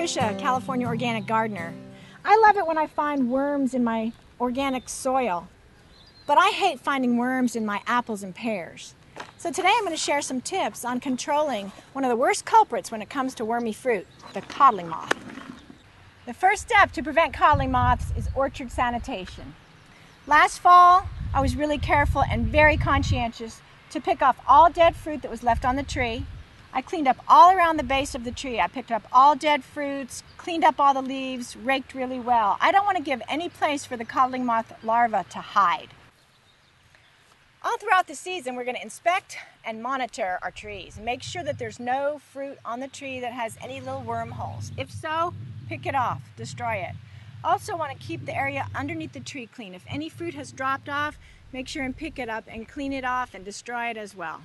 Tricia, California Organic Gardener. I love it when I find worms in my organic soil, but I hate finding worms in my apples and pears. So today I'm going to share some tips on controlling one of the worst culprits when it comes to wormy fruit, the codling moth. The first step to prevent codling moths is orchard sanitation. Last fall, I was really careful and very conscientious to pick off all dead fruit that was left on the tree. I cleaned up all around the base of the tree. I picked up all dead fruits, cleaned up all the leaves, raked really well. I don't want to give any place for the codling moth larva to hide. All throughout the season, we're going to inspect and monitor our trees and make sure that there's no fruit on the tree that has any little wormholes. If so, pick it off, destroy it. Also want to keep the area underneath the tree clean. If any fruit has dropped off, make sure and pick it up and clean it off and destroy it as well.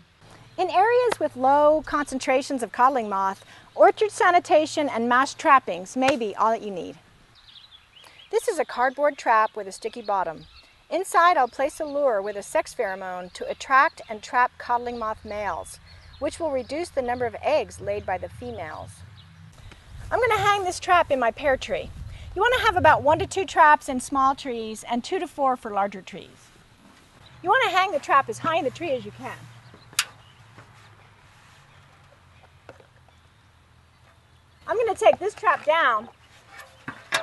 In areas with low concentrations of codling moth, orchard sanitation and mass trappings may be all that you need. This is a cardboard trap with a sticky bottom. Inside, I'll place a lure with a sex pheromone to attract and trap codling moth males, which will reduce the number of eggs laid by the females. I'm going to hang this trap in my pear tree. You want to have about 1 to 2 traps in small trees and 2 to 4 for larger trees. You want to hang the trap as high in the tree as you can. I'm going to take this trap down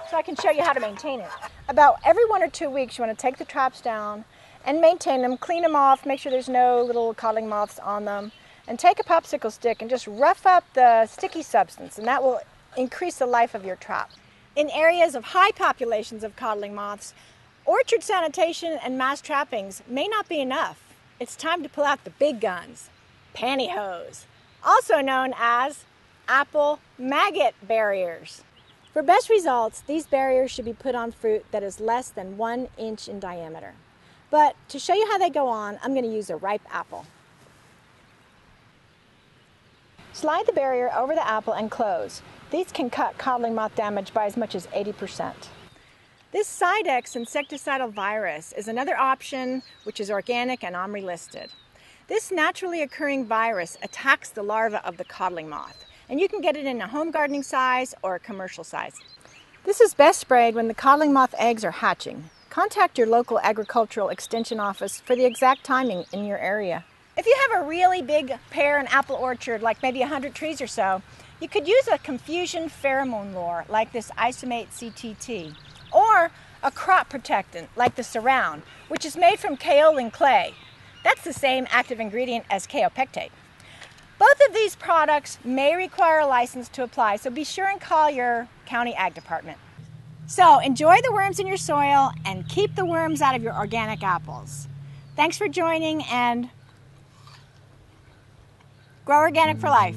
so I can show you how to maintain it. About every 1 or 2 weeks, you want to take the traps down and maintain them, clean them off, make sure there's no little codling moths on them, and take a popsicle stick and just rough up the sticky substance, and that will increase the life of your trap. In areas of high populations of codling moths, orchard sanitation and mass trappings may not be enough. It's time to pull out the big guns, pantyhose, also known as apple maggot barriers. For best results, these barriers should be put on fruit that is less than 1 inch in diameter. But to show you how they go on, I'm going to use a ripe apple. Slide the barrier over the apple and close. These can cut codling moth damage by as much as 80%. This Cydex insecticidal virus is another option, which is organic and OMRI listed. This naturally occurring virus attacks the larva of the codling moth, and you can get it in a home gardening size or a commercial size. This is best sprayed when the codling moth eggs are hatching. Contact your local agricultural extension office for the exact timing in your area. If you have a really big pear and apple orchard, like maybe 100 trees or so, you could use a confusion pheromone lure like this Isomate CTT, or a crop protectant like the Surround, which is made from kaolin clay. That's the same active ingredient as kaopectate. Both of these products may require a license to apply, so be sure and call your county ag department. So enjoy the worms in your soil and keep the worms out of your organic apples. Thanks for joining, and grow organic for life.